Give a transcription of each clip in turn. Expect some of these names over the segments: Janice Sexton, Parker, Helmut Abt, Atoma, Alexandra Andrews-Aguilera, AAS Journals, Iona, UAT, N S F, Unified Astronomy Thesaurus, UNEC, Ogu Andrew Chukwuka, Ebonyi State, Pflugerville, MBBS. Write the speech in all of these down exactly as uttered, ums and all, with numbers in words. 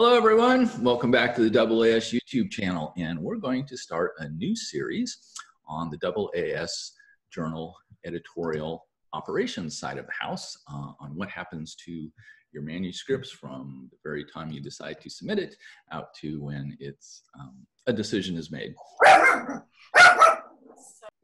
Hello everyone, welcome back to the A A S YouTube channel, and we're going to start a new series on the A A S Journal editorial operations side of the house uh, on what happens to your manuscripts from the very time you decide to submit it out to when it's um, a decision is made.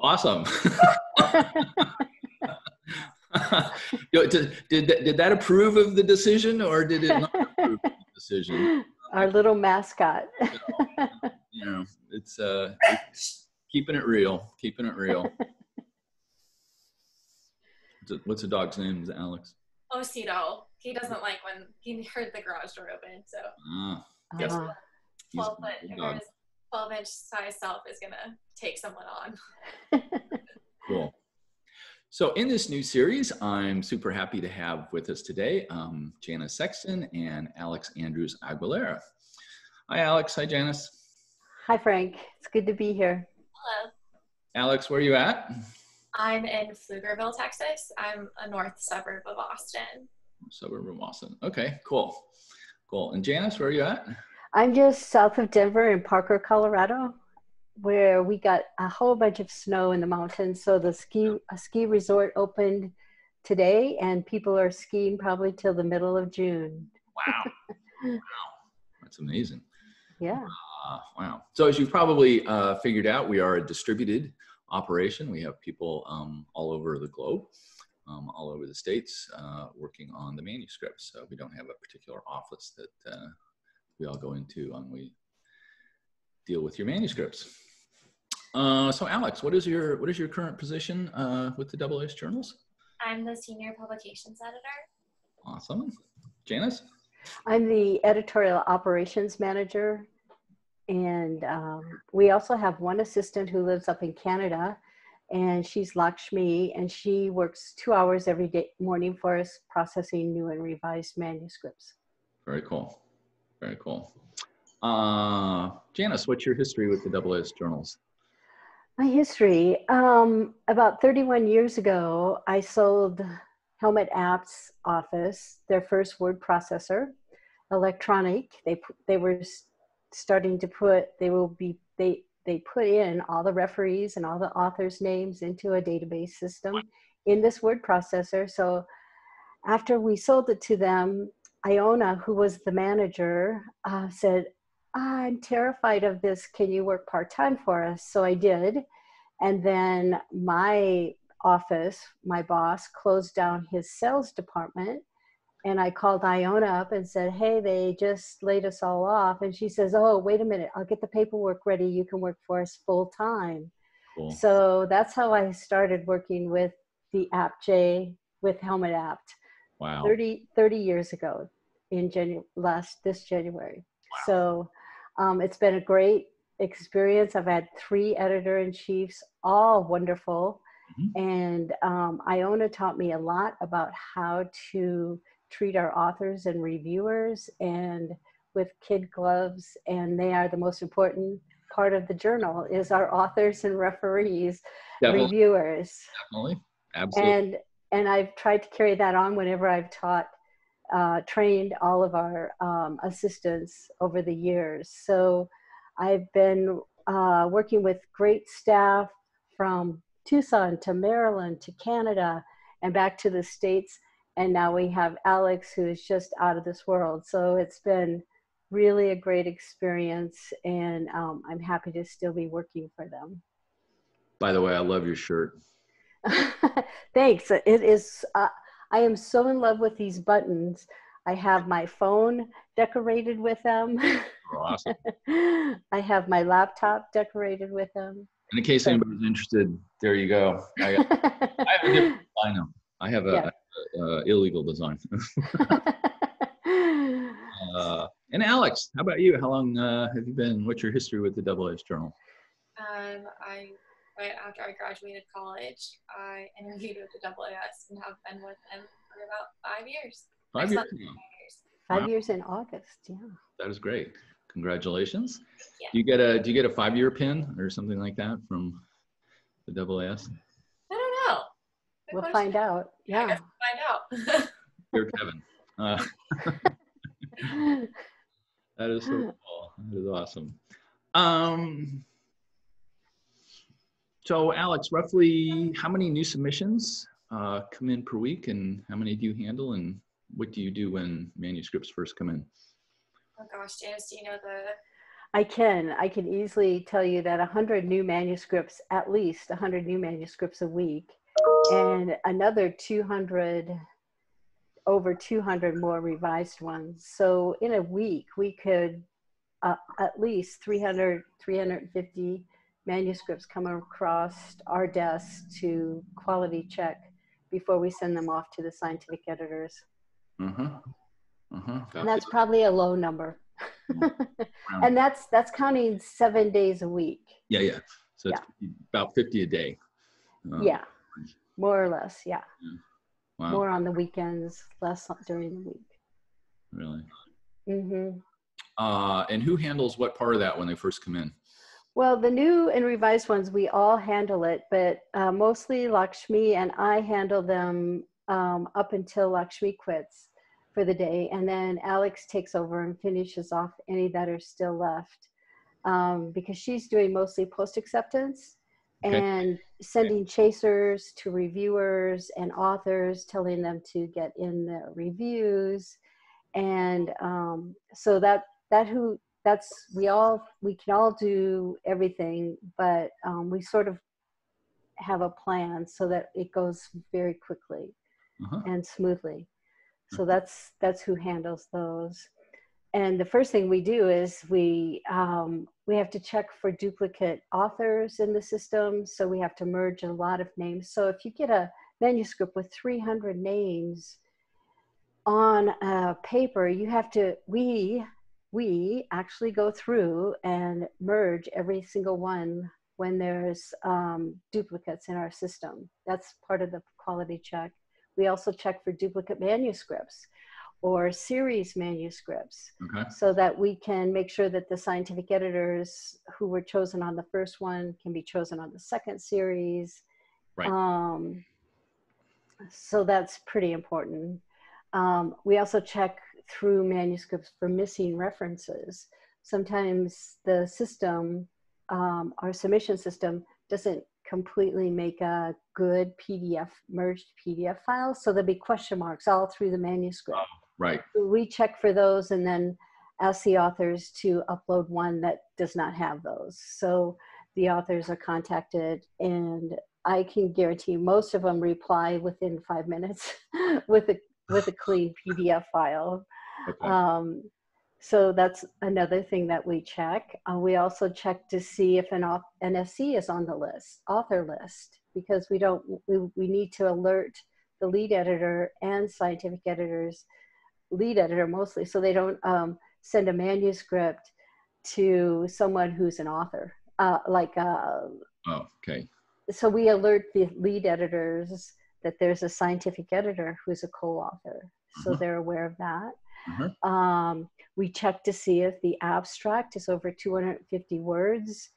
Awesome. did, did, did that approve of the decision or did it not approve of the decision? Our little mascot. you know, you know, it's uh, keeping it real, keeping it real. What's the dog's name, Alex? Oh, Cedo. He doesn't like when he heard the garage door open, so. Ah, yes. Uh, twelve foot, twelve inch size self is gonna take someone on. Cool. So in this new series, I'm super happy to have with us today um, Janice Sexton and Alex Andrews-Aguilera. Hi, Alex. Hi, Janice. Hi, Frank. It's good to be here. Hello. Alex, where are you at? I'm in Pflugerville, Texas. I'm a north suburb of Austin. Suburb of Austin. Okay, cool. Cool. And Janice, where are you at? I'm just south of Denver in Parker, Colorado, where we got a whole bunch of snow in the mountains. So the ski a ski resort opened today, and people are skiing probably till the middle of June. Wow. Wow. That's amazing. Yeah. Uh, wow. So as you've probably uh, figured out, we are a distributed operation. We have people um, all over the globe, um, all over the states, uh, working on the manuscripts. So we don't have a particular office that uh, we all go into when we deal with your manuscripts. Uh, so Alex, what is your what is your current position uh, with the A A S Journals? I'm the Senior Publications Editor. Awesome. Janice? I'm the Editorial Operations Manager, and um, we also have one assistant who lives up in Canada, and she's Lakshmi, and she works two hours every day morning for us processing new and revised manuscripts. Very cool. Very cool. Uh, Janice, what's your history with the A A S Journals? My history, um, about thirty-one years ago, I sold Helmut Abt's office, their first word processor, electronic. They, they were starting to put, they will be, they, they put in all the referees and all the authors' names into a database system in this word processor. So after we sold it to them, Iona, who was the manager, uh, said, I'm terrified of this. Can you work part-time for us? So I did. And then my office, my boss, closed down his sales department. And I called Iona up and said, hey, they just laid us all off. And she says, oh, wait a minute. I'll get the paperwork ready. You can work for us full-time. Cool. So that's how I started working with the A P J, with Helmut Abt. Wow. thirty, thirty years ago in January, last, this January. Wow. So um, it's been a great experience. I've had three editor-in-chiefs, all wonderful. Mm-hmm. And um, Iona taught me a lot about how to treat our authors and reviewers and with kid gloves. And they are the most important part of the journal is our authors and referees, Definitely. reviewers. Definitely, absolutely. And, and I've tried to carry that on whenever I've taught Uh, trained all of our um, assistants over the years. So I've been uh, working with great staff from Tucson to Maryland to Canada and back to the States. And now we have Alex, who is just out of this world. So it's been really a great experience, and um, I'm happy to still be working for them. By the way, I love your shirt. Thanks. It is... Uh, I am so in love with these buttons. I have my phone decorated with them. Awesome. I have my laptop decorated with them. And in case so, anybody's interested, there you go. I, got, I have a different design. I have a, yeah. a, a, a illegal design. uh, and Alex, how about you? How long uh, have you been? What's your history with the A A S Journal? Um, I. Right after I graduated college, I interviewed with the A A S and have been with them for about five years. Five years. Five years. Wow. Five years in August. Yeah. That is great. Congratulations. Yeah. Do you get a Do you get a five year pin or something like that from the A A S? I don't know. Good we'll question. find out. Yeah. I guess we'll find out. Dear Kevin. Uh, That is so cool. That is awesome. Um, so Alex, roughly how many new submissions uh, come in per week, and how many do you handle, and what do you do when manuscripts first come in? Oh gosh, Janice, do you know the... I can. I can easily tell you that one hundred new manuscripts, at least one hundred new manuscripts a week, and another two hundred, over two hundred more revised ones. So in a week, we could uh, at least three hundred, three hundred fifty manuscripts come across our desk to quality check before we send them off to the scientific editors. Uh-huh. Uh-huh. And that's probably a low number. And that's that's counting seven days a week. Yeah, yeah. So yeah. It's about fifty a day. Uh, yeah, more or less. Yeah. Yeah. Wow. More on the weekends, less during the week. Really? Mm-hmm. Uh, and who handles what part of that when they first come in? Well, the new and revised ones, we all handle it, but uh, mostly Lakshmi and I handle them um, up until Lakshmi quits for the day, and then Alex takes over and finishes off any that are still left, um, because she's doing mostly post acceptance okay. and sending okay. chasers to reviewers and authors, telling them to get in the reviews, and um, so that that who that's we all we can all do everything, but um, we sort of have a plan so that it goes very quickly uh-huh. and smoothly. So that's that's who handles those. And the first thing we do is we um, we have to check for duplicate authors in the system. So we have to merge a lot of names. So if you get a manuscript with three hundred names on a paper, you have to we we actually go through and merge every single one when there's um, duplicates in our system. That's part of the quality check. We also check for duplicate manuscripts or series manuscripts okay. so that we can make sure that the scientific editors who were chosen on the first one can be chosen on the second series. Right. Um, so that's pretty important. Um, we also check through manuscripts for missing references. Sometimes the system, um, our submission system, doesn't completely make a good P D F, merged P D F file. So there'll be question marks all through the manuscript. Oh, right. We check for those and then ask the authors to upload one that does not have those. So the authors are contacted, and I can guarantee most of them reply within five minutes with a with a clean P D F file. Okay. Um, So that's another thing that we check. Uh, we also check to see if an N F C is on the list, author list, because we don't. We, we need to alert the lead editor and scientific editors, lead editor mostly, so they don't um, send a manuscript to someone who's an author. Uh, like. Uh, oh, okay. So we alert the lead editors that there's a scientific editor who's a co-author, so mm-hmm. they're aware of that. Mm-hmm. Um, we check to see if the abstract is over two hundred fifty words,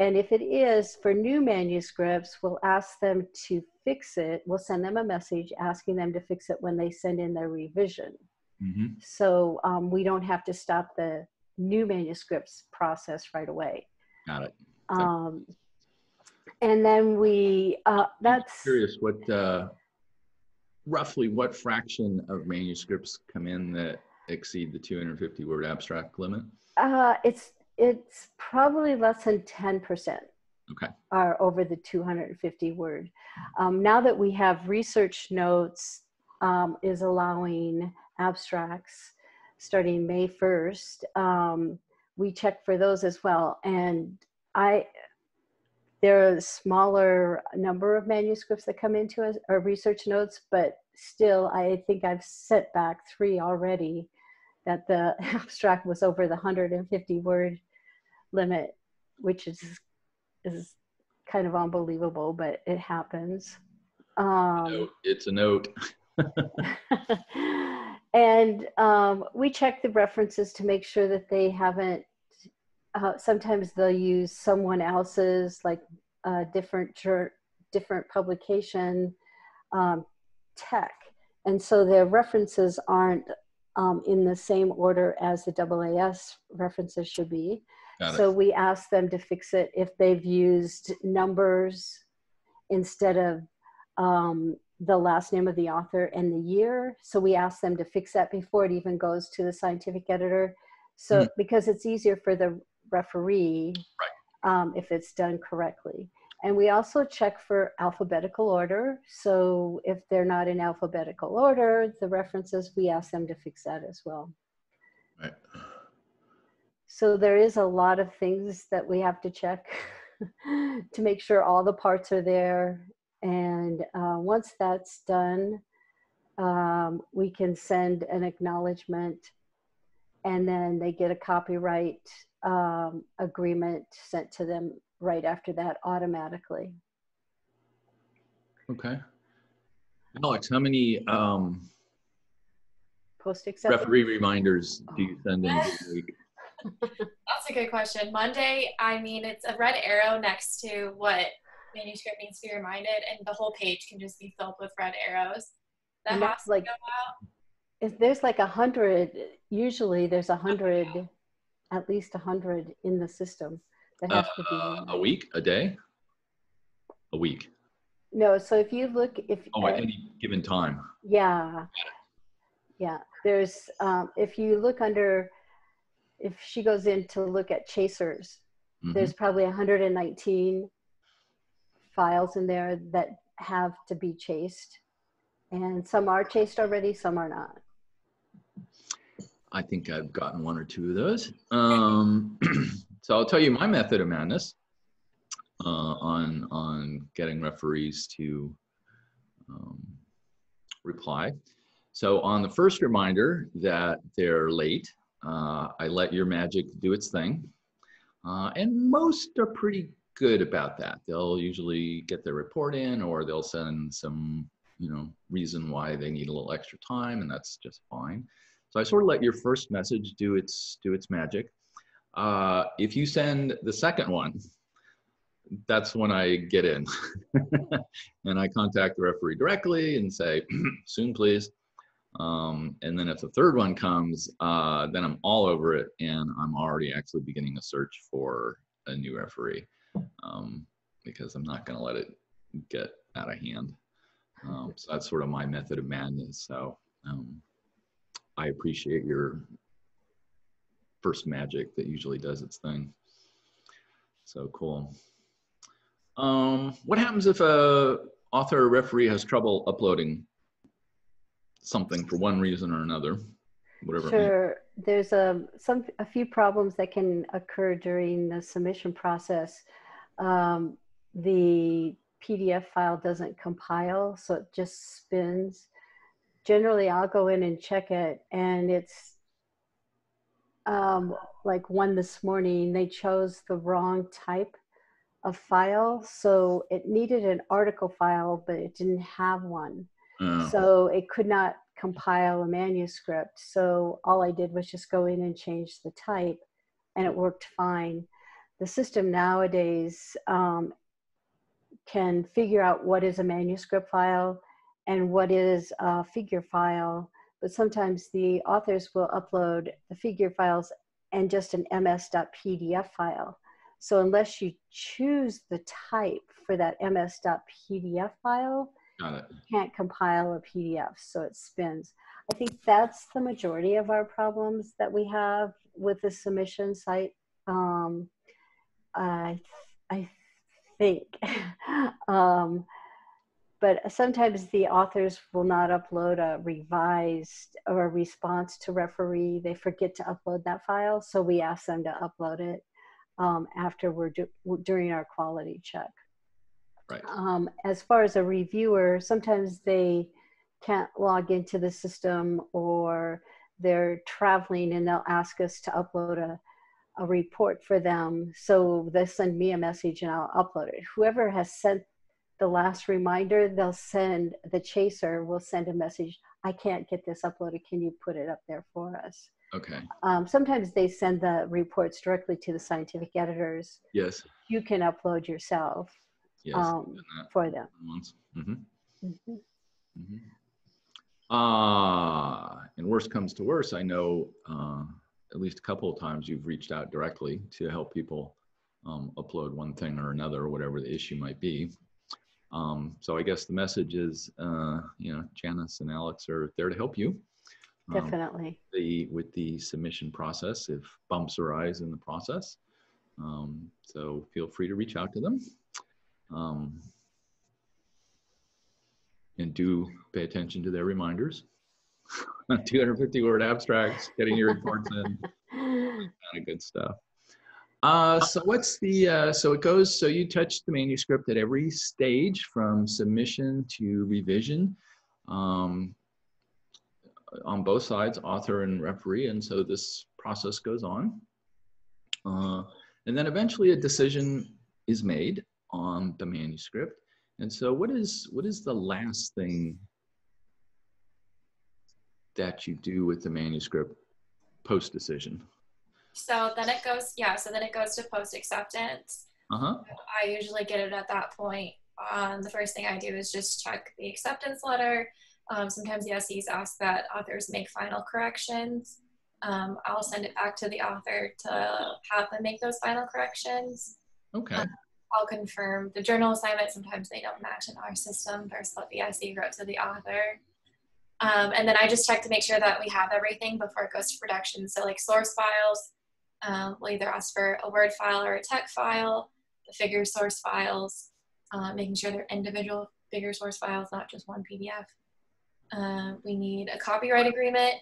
and if it is, for new manuscripts, we'll ask them to fix it. We'll send them a message asking them to fix it when they send in their revision. Mm-hmm. So um, we don't have to stop the new manuscripts process right away. Got it. Okay. Um, and then we, uh, that's... I'm curious what, uh, roughly what fraction of manuscripts come in that exceed the two hundred fifty word abstract limit? Uh, it's it's probably less than ten percent okay. are over the two hundred fifty word. Um, now that we have research notes um, is allowing abstracts starting May first, um, we check for those as well. And I there are a smaller number of manuscripts that come into us, or research notes, but still I think I've set back three already that the abstract was over the one hundred fifty word limit, which is is kind of unbelievable, but it happens. Um, it's a note. And um, we check the references to make sure that they haven't, uh, sometimes they'll use someone else's, like a uh, different, different publication um, tech. And so their references aren't um, in the same order as the A A S references should be. Got so it. We ask them to fix it if they've used numbers instead of um, the last name of the author and the year. So we ask them to fix that before it even goes to the scientific editor. So mm. because it's easier for the referee right. um, if it's done correctly. And we also check for alphabetical order. So if they're not in alphabetical order, the references, we ask them to fix that as well. Right. So there is a lot of things that we have to check to make sure all the parts are there. And uh, once that's done, um, we can send an acknowledgement, and then they get a copyright um, agreement sent to them right after that automatically. Okay. Alex, how many um, post-acceptance referee reminders oh. do you send in this week? That's a good question. Monday, I mean, it's a red arrow next to what manuscript needs to be reminded, and the whole page can just be filled with red arrows. That has to like, go out. If there's like a hundred, usually there's a hundred, okay. at least a hundred in the system. That has uh, to be a week, a day, a week. No, so if you look, if oh, at uh, any given time. Yeah, yeah. There's um, if you look under, if she goes in to look at chasers, mm-hmm. there's probably one hundred nineteen files in there that have to be chased, and some are chased already, some are not. I think I've gotten one or two of those. Um, so I'll tell you my method of madness uh, on, on getting referees to um, reply. So on the first reminder that they're late, uh, I let your magic do its thing. Uh, and most are pretty good about that. They'll usually get their report in, or they'll send some, you know, reason why they need a little extra time, and that's just fine. So I sort of let your first message do its, do its magic. Uh, if you send the second one, that's when I get in. And I contact the referee directly and say, soon please. Um, and then if the third one comes, uh, then I'm all over it, and I'm already actually beginning a search for a new referee, um, because I'm not gonna let it get out of hand. Um, so that's sort of my method of madness. So um, I appreciate your first magic that usually does its thing. So cool. Um, what happens if a author or referee has trouble uploading something for one reason or another? Whatever. Sure. There's a, some, a few problems that can occur during the submission process. Um, the P D F file doesn't compile, so it just spins. Generally, I'll go in and check it, and it's um, like one this morning, they chose the wrong type of file, so it needed an article file, but it didn't have one. Oh. So it could not compile a manuscript, so all I did was just go in and change the type, and it worked fine. The system nowadays um, can figure out what is a manuscript file and what is a figure file, but sometimes the authors will upload the figure files and just an M S dot P D F file. So unless you choose the type for that M S dot P D F file, Got it. you can't compile a P D F, so it spins. I think that's the majority of our problems that we have with the submission site. Um, I, I think. um, But sometimes the authors will not upload a revised or a response to referee. They forget to upload that file, so we ask them to upload it um, after we're do during our quality check. Right. Um, as far as a reviewer, sometimes they can't log into the system, or they're traveling, and they'll ask us to upload a, a report for them. So they send me a message, and I'll upload it. Whoever has sent the last reminder, they'll send, the chaser will send a message, I can't get this uploaded, can you put it up there for us? Okay. Um, sometimes they send the reports directly to the scientific editors. Yes. You can upload yourself yes, um, for them. Mm-hmm. Mm-hmm. Mm-hmm. Uh, and worse comes to worse, I know uh, at least a couple of times you've reached out directly to help people um, upload one thing or another, or whatever the issue might be. Um, so I guess the message is, uh, you know, Janice and Alex are there to help you. Um, Definitely. The, with the submission process, if bumps arise in the process. Um, so feel free to reach out to them. Um, and do pay attention to their reminders. two hundred fifty word abstracts, getting your reports in, kind of good stuff. Uh, so what's the, uh, so it goes, so you touch the manuscript at every stage from submission to revision, um, on both sides, author and referee. And so this process goes on. Uh, and then eventually a decision is made on the manuscript. And so what is, what is the last thing that you do with the manuscript post-decision? So then it goes, yeah, so then it goes to post-acceptance. Uh-huh. I usually get it at that point. Um, the first thing I do is just check the acceptance letter. Um, sometimes the S Es ask that authors make final corrections. Um, I'll send it back to the author to have them make those final corrections. Okay. Um, I'll confirm the journal assignment. Sometimes they don't match in our system versus what the S E wrote to the author. Um, and then I just check to make sure that we have everything before it goes to production. So like source files, um, we'll either ask for a Word file or a T E C file, the figure source files, uh, making sure they're individual figure source files, not just one P D F. Um, we need a copyright agreement.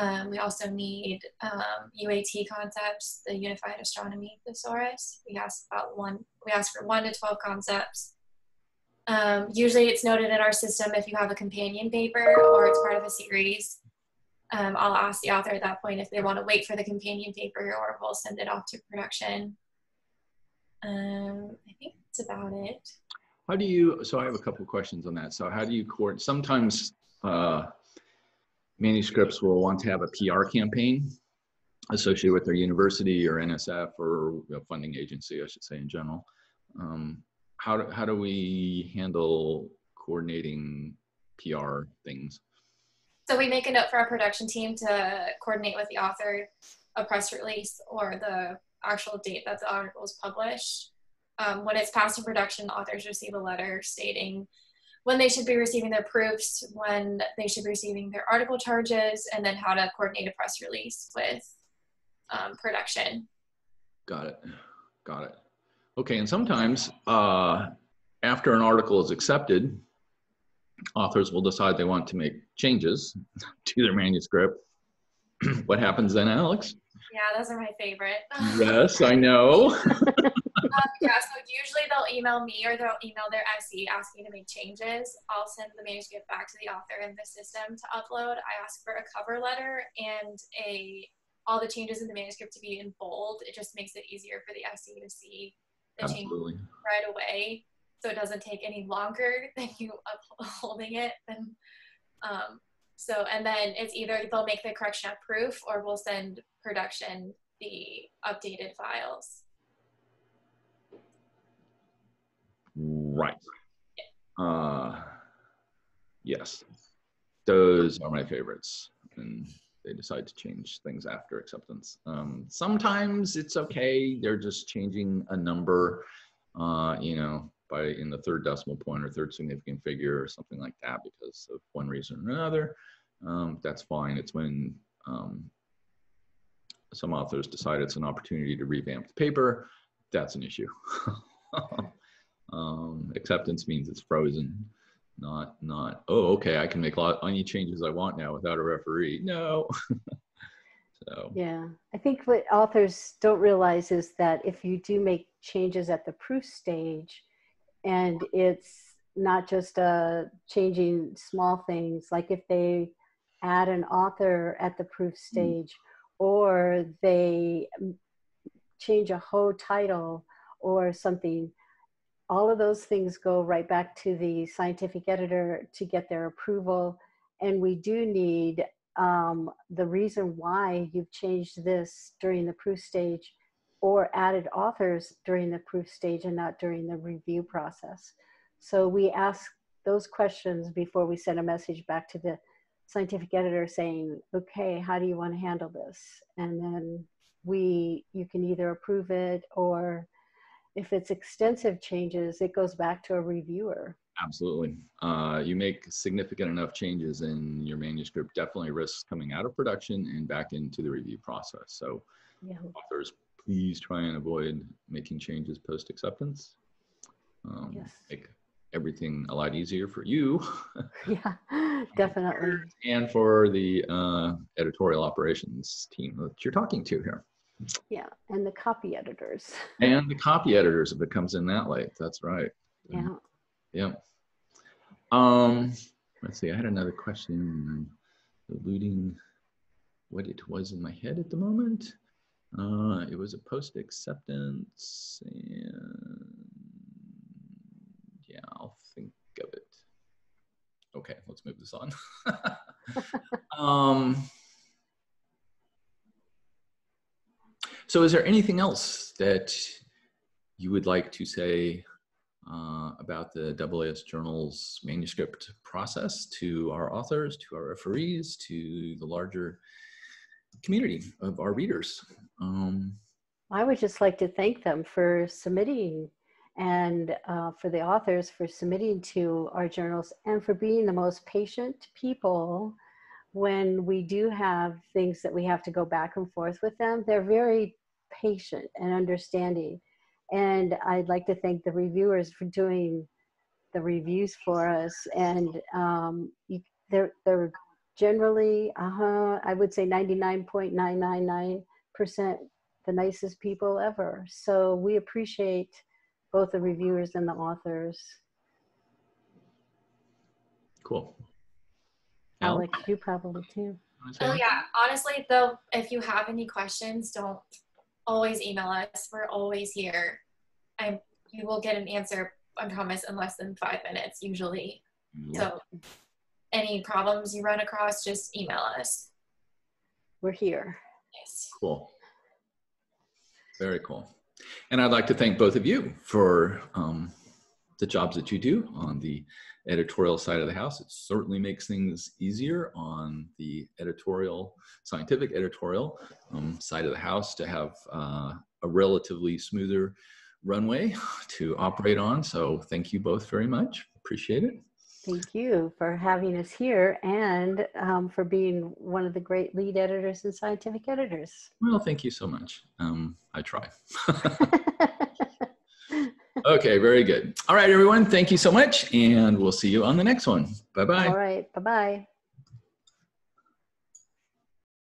Um, we also need um, U A T concepts, the Unified Astronomy Thesaurus. We ask about one. We ask for one to twelve concepts. Um, usually it's noted in our system if you have a companion paper or it's part of a series. Um, I'll ask the author at that point if they want to wait for the companion paper, or we'll send it off to production. Um, I think that's about it. How do you, so I have a couple of questions on that. So how do you coordinate? Sometimes uh, manuscripts will want to have a P R campaign associated with their university or N S F or a funding agency, I should say, in general. Um, How do, how do we handle coordinating P R things? So we make a note for our production team to coordinate with the author a press release or the actual date that the article is published. Um, when it's passed in production, authors receive a letter stating when they should be receiving their proofs, when they should be receiving their article charges, and then how to coordinate a press release with um, production. Got it. Got it. Okay, and sometimes uh, after an article is accepted, authors will decide they want to make changes to their manuscript. What happens then, Alex? Yeah, those are my favorite. Yes, I know. um, yeah, so usually they'll email me or they'll email their S E asking to make changes. I'll send the manuscript back to the author in the system to upload. I ask for a cover letter and a all the changes in the manuscript to be in bold. It just makes it easier for the S E to see. Absolutely. Right away, so it doesn't take any longer than you upholding it. And um, so, and then it's either they'll make the correction at proof, or we'll send production the updated files. Right. Yeah. Uh, yes, those are my favorites, and they decide to change things after acceptance. Um, sometimes it's okay. They're just changing a number, uh, you know, by in the third decimal point or third significant figure or something like that because of one reason or another. Um, that's fine. It's when um, some authors decide it's an opportunity to revamp the paper. That's an issue. um, acceptance means it's frozen. Not, not, oh, okay, I can make lot, any changes I want now without a referee. No. So. Yeah, I think what authors don't realize is that if you do make changes at the proof stage, and it's not just uh, changing small things, like if they add an author at the proof stage, mm-hmm. or they change a whole title or something, all of those things go right back to the scientific editor to get their approval. And we do need um, the reason why you've changed this during the proof stage or added authors during the proof stage and not during the review process. So we ask those questions before we send a message back to the scientific editor saying, okay, how do you want to handle this? And then we, you can either approve it, or if it's extensive changes, it goes back to a reviewer. Absolutely. Uh, you make significant enough changes in your manuscript, definitely risks coming out of production and back into the review process. So yeah. Authors, please try and avoid making changes post-acceptance. Um, yes. Make everything a lot easier for you. Yeah, definitely. And for the uh, editorial operations team that you're talking to here. Yeah, and the copy editors. And the copy editors, if it comes in that late. That's right. Yeah. Um, yeah. Um, let's see, I had another question. I'm eluding what it was in my head at the moment. Uh, it was a post-acceptance, and yeah, I'll think of it. Okay, let's move this on. um, so is there anything else that you would like to say Uh, about the A A S Journals manuscript process to our authors, to our referees, to the larger community of our readers? Um, I would just like to thank them for submitting, and uh, for the authors for submitting to our journals, and for being the most patient people when we do have things that we have to go back and forth with them. They're very patient and understanding. And I'd like to thank the reviewers for doing the reviews for us. And um, you, they're, they're generally, uh-huh, I would say ninety-nine point nine nine nine percent the nicest people ever. So we appreciate both the reviewers and the authors. Cool. Alex, Alex you probably too. Oh yeah, honestly though, if you have any questions, don't always email us. We're always here. I, you will get an answer, I promise, in less than five minutes usually. Yeah. So any problems you run across, just email us. We're here. Yes. Cool. Very cool. And I'd like to thank both of you for um, the jobs that you do on the editorial side of the house. It certainly makes things easier on the editorial, scientific editorial um, side of the house to have uh, a relatively smoother runway to operate on. So thank you both very much. Appreciate it. Thank you for having us here, and um, for being one of the great lead editors and scientific editors. Well, thank you so much. Um, I try. Okay, very good. All right, everyone. Thank you so much. And we'll see you on the next one. Bye-bye. All right. Bye-bye.